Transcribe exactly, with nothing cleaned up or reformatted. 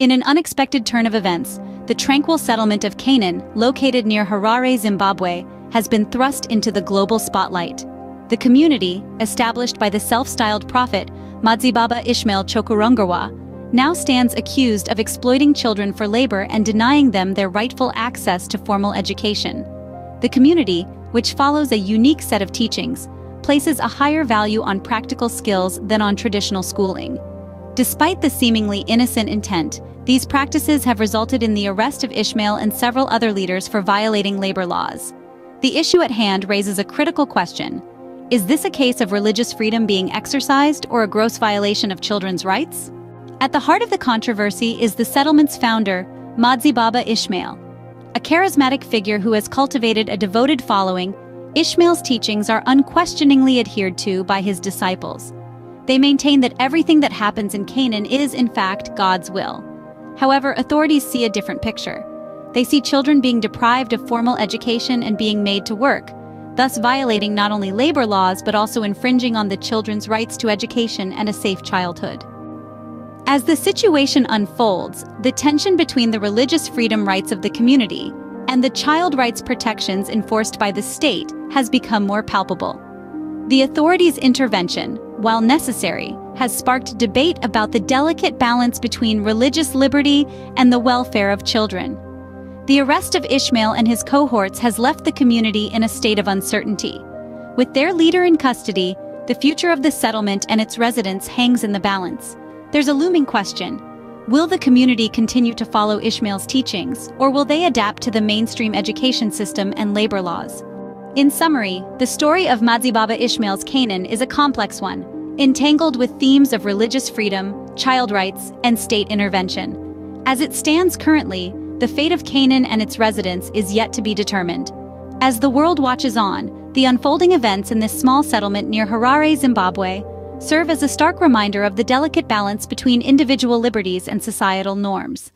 In an unexpected turn of events, the tranquil settlement of Canaan, located near Harare, Zimbabwe, has been thrust into the global spotlight. The community, established by the self-styled prophet Madzibaba Ishmael Chokurongwa, now stands accused of exploiting children for labor and denying them their rightful access to formal education. The community, which follows a unique set of teachings, places a higher value on practical skills than on traditional schooling. Despite the seemingly innocent intent, these practices have resulted in the arrest of Ishmael and several other leaders for violating labor laws. The issue at hand raises a critical question. Is this a case of religious freedom being exercised or a gross violation of children's rights? At the heart of the controversy is the settlement's founder, Madzibaba Ishmael. A charismatic figure who has cultivated a devoted following, Ishmael's teachings are unquestioningly adhered to by his disciples. They maintain that everything that happens in Canaan is, in fact, God's will. However, authorities see a different picture. They see children being deprived of formal education and being made to work, thus violating not only labor laws but also infringing on the children's rights to education and a safe childhood. As the situation unfolds, the tension between the religious freedom rights of the community and the child rights protections enforced by the state has become more palpable. The authorities' intervention, while necessary, has sparked debate about the delicate balance between religious liberty and the welfare of children. The arrest of Ishmael and his cohorts has left the community in a state of uncertainty. With their leader in custody, the future of the settlement and its residents hangs in the balance. There's a looming question. Will the community continue to follow Ishmael's teachings, or will they adapt to the mainstream education system and labor laws? In summary, the story of Madzibaba Ishmael's Canaan is a complex one, entangled with themes of religious freedom, child rights, and state intervention. As it stands currently, the fate of Canaan and its residents is yet to be determined. As the world watches on, the unfolding events in this small settlement near Harare, Zimbabwe, serve as a stark reminder of the delicate balance between individual liberties and societal norms.